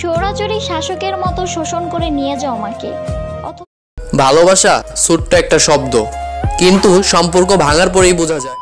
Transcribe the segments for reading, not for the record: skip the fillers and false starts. স্বৈরাচারী শাসকের মতো শোষণ করে নিয়ে যাও আমাকে। ভালোবাসা ছোট্ট একটা শব্দ, কিন্তু সম্পর্ক ভাঙার পরেই বোঝা যায়।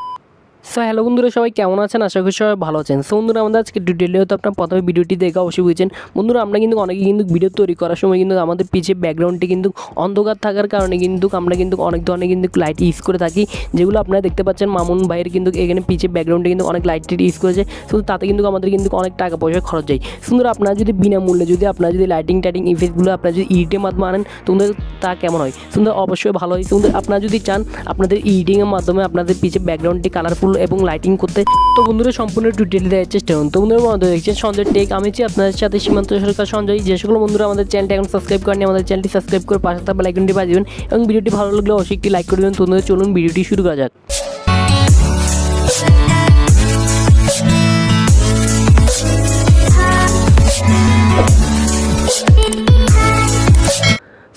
সো হ্যালো বন্ধুরা, সবাই কেমন আছেন? আশা করি সবাই ভালো আছেন। সো বন্ধুরা, আমাদের আজকে ডিটেলে হয়তো আপনার প্রথমে ভিডিওটি দেখা অবশ্যই বুঝেছেন। বন্ধুরা, আমরা কিন্তু অনেকে কিন্তু ভিডিও তৈরি করার সময় কিন্তু আমাদের পিছিয়ে ব্যাকগ্রাউন্ডটি কিন্তু অন্ধকার থাকার কারণে কিন্তু আমরা কিন্তু অনেক ধরনের কিন্তু লাইট ইউজ করে থাকি, যেগুলো আপনারা দেখতে পাচ্ছেন। মামুন ভাইয়ের কিন্তু এখানে পিছিয়ে ব্যাকগ্রাউন্ডে কিন্তু অনেক লাইট ইউজ করেছে, শুধু তাতে কিন্তু আমাদের কিন্তু অনেক টাকা পয়সা খরচ যায়। সুন্দর, আপনারা যদি বিনামূল্যে যদি আপনারা যদি লাইটিং টাইটিং ইফেক্টগুলো আপনারা যদি ইডিটের মাধ্যমে আনেন, তোমাদের তা কেমন হয়? সুন্দর, অবশ্যই ভালো হয়। সুন্দর, আপনারা যদি চান আপনাদের ইডিটিংয়ের মাধ্যমে আপনাদের পিছিয়ে ব্যাকগ্রাউন্ডটি কালারফুল এবং লাইটিং করতে, তো বন্ধুরা সম্পূর্ণ ডিটেইল দেওয়ার চেষ্টা করুন। তো বন্ধুরা, বন্ধু দেখছেন সঞ্জয় টেক, আমি আছি আপনাদের সাথে সীমান্ত সরকার সঞ্জয়। যে সকল বন্ধুরা আমাদের চ্যানেলটি এখন সাবস্ক্রাইব করেন, আমাদের চ্যানেলটি সাবস্ক্রাইব করে পাশে থাকা বেল আইকনটি বাজিয়ে দিবেন এবং ভিডিওটি ভালো লাগলে অবশ্যই একটি লাইক করে দিবেন। তো চলুন ভিডিওটি শুরু করা যাক।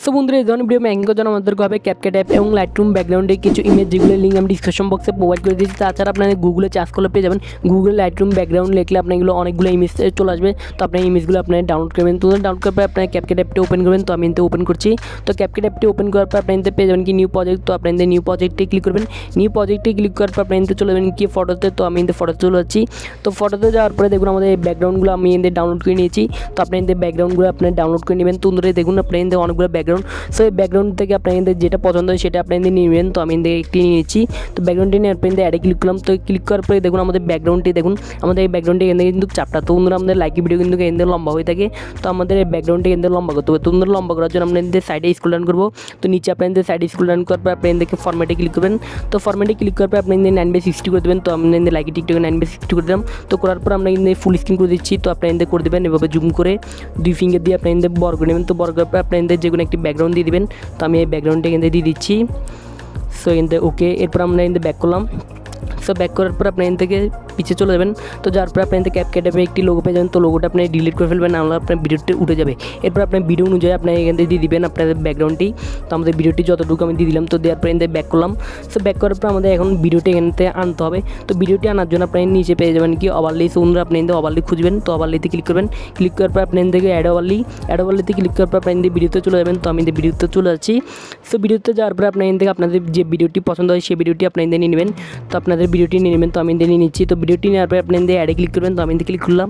তো বন্ধুরা, এই ধরনের ভিডিও ম্যাকিং করার জন্য আমাদের হবে ক্যাপকাট অ্যাপ এবং লাইটরুম ব্যাকগ্রাউন্ডে কিছু ইমেজ, যেগুলো লিঙ্ক আমি ডিসক্রিপশন বক্সে প্রোভাইড করে দিয়েছি। তাছাড়া আপনারা গুগলে চার্জ করলে পেয়ে যাবেন। গুগল লাইটরুম ব্যাকগ্রাউন্ড লিখলে আপনার এগুলো অনেকগুলো ইমেজ চলে আসবে। তো আপনার ইমেজগুলো আপনারা ডাউনলোড করবেন। তো ডাউনলোড করার পর আপনার ক্যাপকাট অ্যাপটি ওপেন করবেন। তো আমি এতে ওপেন করছি। তো ক্যাপকাট অ্যাপটি ওপেন করার পর আপনার এতে পেয়ে যাবেন কি নিউ প্রজেক্ট। তো আপনার নিউ প্রজেক্টে ক্লিক করবেন। নিউ প্রজেক্টে ক্লিক করার পর আপনার এতে চলে যাবেন কি ফটোতে। তো আমি এতে ফটোতে চলে যাচ্ছি। তো ফটোতে যাওয়ার পরে দেখুন আমাদের এই ব্যাকগ্রাউন্ডগুলো আমি এতে ডাউনলোড করে নিয়েছি। তো আপনার এতে ব্যাকগ্রাউন্ডগুলো আপনার ডাউনলোড করে নেবেন। তো ধরে দেখুন আপনার এতে অনেকগুলো ব্যাকগ্রাউন্ড। সো এই ব্যাকগ্রাউন্ড থেকে আপনাদের যেটা পছন্দ হয় সেটা আপনাদের নেবেন। তো আমি একটি নিয়েছি। তো ব্যাকগ্রাউন্ডটি নিয়ে আপনাদের অ্যাডে ক্লিক করলাম। তো ক্লিক করার পরে দেখুন আমাদের ব্যাকগ্রাউন্ডটি, দেখুন আমাদের এই ব্যাকগ্রাউন্ডটি এখান থেকে কিন্তু চাপটা। তো বন্ধুরা, আমাদের লাইকি ভিডিও কিন্তু এখান থেকে লম্বা হয়ে থাকে। তো আমাদের এই ব্যাকগ্রাউন্ডটি এখান থেকে লম্বা করতে হবে। তো বন্ধুরা, লম্বা করার জন্য আপনাদের সাইডে স্ক্রল ডাউন করবো। তো নিচে আপনাদের সাইডে স্ক্রল ডাউন করার পর আপনাদেরকে ফরম্যাটে ক্লিক করবেন। তো ফরম্যাটে ক্লিক করার পর আপনাদের 9:60 করে দেবেন। তো আমাদের লাইকি টিকটকে 9:60 করে দিলাম। তো করার পর আমরা কিন্তু ফুল স্ক্রিন করে দিচ্ছি। তো আপনাদের করে দেবেন এভাবে জুম করে দুই ফিঙ্গার দিয়ে আপনাদের বড় করে নেবেন। তো বড় করার পর আপনাদের যে কোনো একটি ব্যাকগ্রাউন্ড দিয়ে দেবেন। তো আমি এই ব্যাকগ্রাউন্ডটা এখান থেকে দিয়ে দিচ্ছি। সো এখান থেকে ওকে, এরপর আমরা এখান থেকে ব্যাক করলাম। সো ব্যাক করার পর আপনার এখান থেকে পিছিয়ে চলে যাবেন। তো যার পর আপনার ক্যাপকাট অ্যাপে একটি লোগো পেয়ে যাবেন। তো লোগোটা আপনি ডিলিট করে ফেলবেন, নাহলে আপনার ভিডিওটি উঠে যাবে। এরপর আপনার ভিডিও অনুযায়ী আপনার এখান থেকে দিয়ে দেবেন আপনাদের ব্যাকগ্রাউন্ডটি। তো আমাদের ভিডিওটি যতটুকু আমি দিয়ে দিলাম। তো দেওয়ার পর এখান থেকে ব্যাক করলাম। সো ব্যাক করার পর আমাদের এখন ভিডিওটি এখান থেকে আনতে হবে। তো ভিডিওটি আনার জন্য আপনি নিচে পেয়ে যাবেন কি ওভারলি। সো বন্ধুরা, আপনি এখান থেকে ওভারলি খুঁজবেন। তো ওভারলিতে ক্লিক করবেন। ক্লিক করার পর আপনি এখান থেকে অ্যাড ওভারলিতে ক্লিক করার পর আপনি এখান থেকে ভিডিওতে চলে যাবেন। তো আমি এখান থেকে ভিডিওতে চলে যাচ্ছি। সো ভিডিওতে যাওয়ার পর আপনার এখান থেকে আপনাদের যে ভিডিওটি পছন্দ হয় সেই ভিডিওটি আপনি এখান থেকে নিয়ে নেবেন। তো আপনাদের ভিডিওটি নিয়ে নেবেন। তো আমি এখান থেকে নিচ্ছি। তো ভিডিওটি নেওয়ার পরে আপনি এখান থেকে অ্যাডে ক্লিক করবেন। তো আমি এখান থেকে ক্লিক করলাম।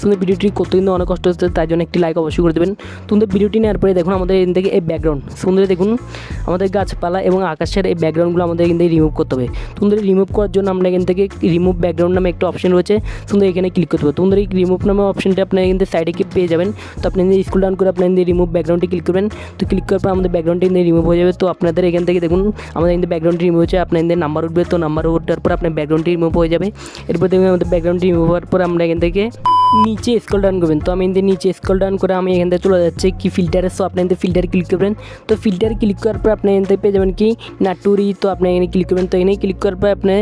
সুন্দর, ভিডিওটি করতে কিন্তু অনেক কষ্ট হচ্ছে, তাই জন্য একটি লাইক অবশ্যই করে দেবেন। সুন্দর, ভিডিওটি নেওয়ার পরে দেখুন আমাদের এখান থেকে এই ব্যাকগ্রাউন্ড, সুন্দর দেখুন আমাদের গাছপালা এবং আকাশের এই ব্যাকগ্রাউন্ডগুলো আমাদের এখান থেকে রিমুভ করতে হবে। সুন্দর, রিমুভ করার জন্য আমরা এখান থেকে রিমুভ ব্যাকগ্রাউন্ড নামে একটা অপশন রয়েছে। সুন্দর, এখানে ক্লিক করতে হবে। সুন্দর, এই রিমুভ নামে অপশনটি আপনার এখান থেকে সাইডে পেয়ে যাবেন। তো আপনি স্ক্রল ডাউন করে আপনি এখান থেকে রিমুভ ব্যাকগ্রাউন্ডে ক্লিক করবেন। তো ক্লিক করার পর আমাদের ব্যাকগ্রাউন্ডটি এখান থেকে রিমুভ হয়ে যাবে। তো আপনাদের এখান থেকে দেখুন আমাদের এখান থেকে ব্যাকগ্রাউন্ডটি রিমুভ হচ্ছে। আপনার এখান থেকে নাম্বার উঠবে। তো নাম্বার উঠার পর আপনার ব্যাকগ্রাউন্ডটি রিমুভ হয়ে যাবে। এরপর দেখুন আমাদের ব্যাকগ্রাউন্ড রিমুভ হওয়ার পর আমরা এখান থেকে নিচে স্ক্রল ডাউন করবেন। তো আমি এখান থেকে নিচে স্ক্রল ডাউন করে আমি এখান থেকে চলে যাচ্ছে কি ফিল্টারে। সো আপনি এখান থেকে ফিল্টারে ক্লিক করবেন। তো ফিল্টারে ক্লিক করার পর আপনি এখান থেকে পেয়ে যাবেন কি নাটুরি। তো আপনি এখানে ক্লিক করবেন। তো এখানে ক্লিক করার পর আপনি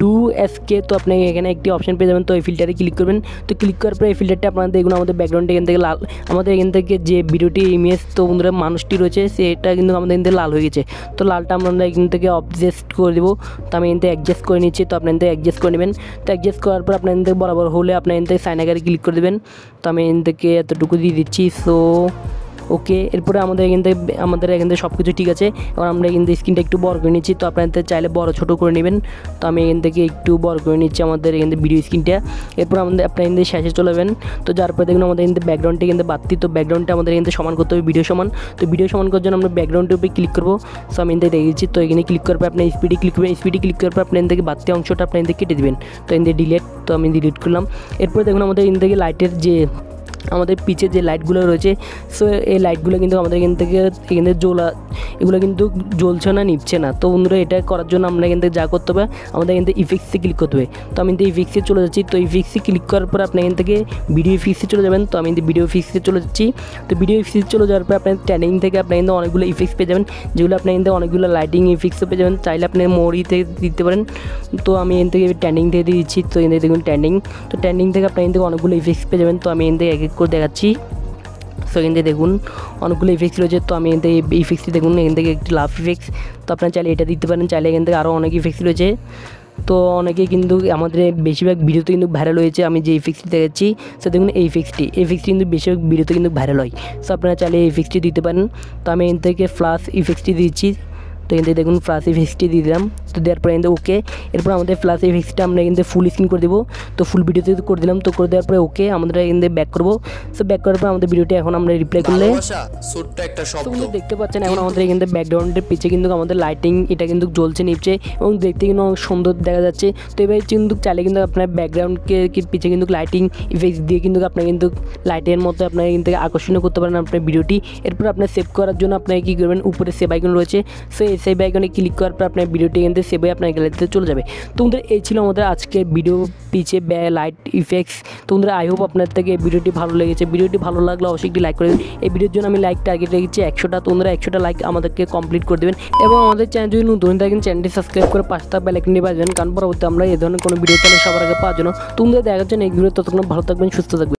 ডু এসকে। তো আপনি এখানে একটি অপশন পেয়ে যাবেন। তো এই ফিল্টারে ক্লিক করবেন। তো ক্লিক করার পর এই ফিল্টারটা আপনাদের এগুলো আমাদের ব্যাকগ্রাউন্ডে এখান থেকে লাল, আমাদের এখান থেকে যে ভিডিওটি ইমেজ তো বন্ধুরা মানুষটি রয়েছে সেটা কিন্তু আমাদের এখান থেকে লাল হয়ে গেছে। তো লালটা আমরা এখান থেকে অ্যাডজাস্ট করে দেবো। তো আমি এখান থেকে অ্যাডজাস্ট করে নিচ্ছি। তো আপনি এখান থেকে অ্যাডজাস্ট করে নেবেন। তো অ্যাডজাস্ট করার পর আপনার এখান থেকে বরাবর হলে আপনার এখান থেকে সাইন আকারে ক্লিক করে দেবেন। তো আমি এখান থেকে এতটুকু দিয়ে দিচ্ছি। সো ওকে, এরপরে আমাদের এখান থেকে সব কিছু ঠিক আছে। এবার আমরা এখান থেকে স্ক্রিনটা একটু বড় করে নিচ্ছি। তো আপনাদের চাইলে বড় ছোটো করে নেবেন। তো আমি এখান থেকে একটু বড় করে নিচ্ছি আমাদের এখান থেকে ভিডিও স্ক্রিনটা। এরপর আমাদের আপনার এখান থেকে শেষে চলে যাবেন। তো যার পরে দেখুন আমাদের এখান থেকে ব্যাকগ্রাউন্ডটা এখান থেকে বাড়তি। তো ব্যাকগ্রাউন্ডটা আমাদের এখান থেকে সমান করতে হবে, ভিডিও সমান। তো ভিডিও সমান করার জন্য আমরা ব্যাকগ্রাউন্ডের উপরে ক্লিক করবো। সো আমি এখান থেকে দেখেছি। তো এখানে ক্লিক করার পর আপনার স্পিডে ক্লিক করবেন। স্পিডে ক্লিক করার পর আপনার এখান থেকে বাড়তি অংশটা আপনার এখান থেকে কেটে দেবেন। তো এখান থেকে ডিলিট। তো আমি ডিলিট করলাম। এরপরে দেখুন আমাদের এখান থেকে লাইটের যে আমাদের পিছে যে লাইটগুলো রয়েছে, সো এই লাইটগুলো কিন্তু আমাদের এখান থেকে এগুলো কিন্তু জ্বলছে না, নিচ্ছে না। তো বন্ধুরা, এটা করার জন্য আমরা এখান থেকে যা করতে হবে, আমাদের এখান থেকে ইফেক্টসে ক্লিক করতে হবে। তো আমি কিন্তু ইফেক্টসে চলে যাচ্ছি। তো ইফেক্টসে ক্লিক করার পর আপনি এখান থেকে ভিডিও ইফেক্টসে চলে যাবেন। তো আমি কিন্তু ভিডিও ইফেক্টসে চলে যাচ্ছি। তো ভিডিও ইফেক্টসে চলে যাওয়ার পর আপনার ট্যানিং থেকে আপনার কিন্তু অনেকগুলো ইফেক্টস পেয়ে যাবেন, যেগুলো আপনার কিন্তু অনেকগুলো লাইটিং ইফেক্টসও পেয়ে যাবেন। চাইলে আপনি মোড়িতে দিতে পারেন। তো আমি এখান থেকে ট্যানিং থেকে দিয়ে দিচ্ছি। তো এখান থেকে দেখুন ট্যানিং। তো ট্যানিং থেকে আপনার এখান থেকে অনেকগুলো ইফেক্টস পেয়ে যাবেন। তো আমি এখান থেকে এক করে দেখাচ্ছি। সো এখান থেকে দেখুন অনেকগুলো ইফেক্টস রয়েছে। তো আমি এখান থেকে ইফেক্টসটি দেখুন এখান থেকে একটি লাভ ইফেক্টস। তো আপনারা চাইলে এটা দিতে পারেন, চাইলে এখান থেকে আরও অনেক ইফেক্টস রয়েছে। তো অনেকেই কিন্তু আমাদের বেশিরভাগ ভিডিওতে কিন্তু ভাইরাল হয়েছে। আমি যে এফেক্টটি দেখাচ্ছি সে দেখুন এফেক্টটি কিন্তু বেশিরভাগ ভিডিওতে কিন্তু ভাইরাল হয়। সো আপনারা চাইলে এফেক্টটি দিতে পারেন। তো আমি এখান থেকে ফ্লাশ এফেক্টটি দিচ্ছি। তো এখান থেকে দেখুন ফ্লাশ এফেক্টটি দিয়ে দিলাম। তো দেওয়ার পরে কিন্তু ওকে, এরপর আমাদের ফ্লাশ এফেক্টটা আমরা কিন্তু ফুল স্ক্রিন করে দেবো। তো ফুল ভিডিওতে করে দিলাম। তো করে দেওয়ার পরে ওকে আমরা কিন্তু ব্যাক করবো। সো ব্যাক করার পর আমাদের ভিডিওটি এখন আমরা রিপ্লাই করলে দেখতে পাচ্ছেন এখন আমাদের কিন্তু ব্যাকগ্রাউন্ডের পিছিয়ে কিন্তু আমাদের লাইটিং এটা কিন্তু জ্বলছে নিচ্ছে এবং দেখতে কিন্তু অনেক সুন্দর দেখা যাচ্ছে। তো এবার কিন্তু চাইলে কিন্তু আপনার ব্যাকগ্রাউন্ডকে পিছিয়ে কিন্তু লাইটিং ইফেক্ট দিয়ে কিন্তু আপনার কিন্তু লাইটের মতো আপনার কিন্তু আকর্ষণীয় করতে পারেন আপনার ভিডিওটি। এরপর আপনার সেভ করার জন্য আপনাকে কী করবেন, উপরে সেভ আইকন রয়েছে, সো এই সেভ আইকনে ক্লিক করার পর আপনার ভিডিওটি কিন্তু সেভ হয়ে আপনার গ্যালারিতে চলে যাবে। তোমাদের এই ছিল আমাদের আজকের ভিডিও পিছে লাইট ইফেক্টস। তোমাদের আই হোপ আপনার থেকে ভিডিওটি ভালো লেগেছে। ভিডিওটি ভালো লাগলে অবশ্যই একটি লাইক করে দেবেন। এই ভিডিওর জন্য আমি লাইক টার্গেট রেখেছি 100টা। তোমরা 100টা লাইক আমাদেরকে কমপ্লিট করে দেবেন এবং আমাদের চ্যানেল যদি নতুন থাকেন চ্যানেলটি সাবস্ক্রাইব করে পাঁচটা বেল আইকনটি বাজাবেন, কারণ পরবর্তী আমরা এই ধরনের কোনো ভিডিও চ্যানেল সবার আগে পাওয়ার জন্য। তোমরা দেখার জন্য এই ভিডিও ততক্ষণ ভালো থাকবেন, সুস্থ থাকবেন।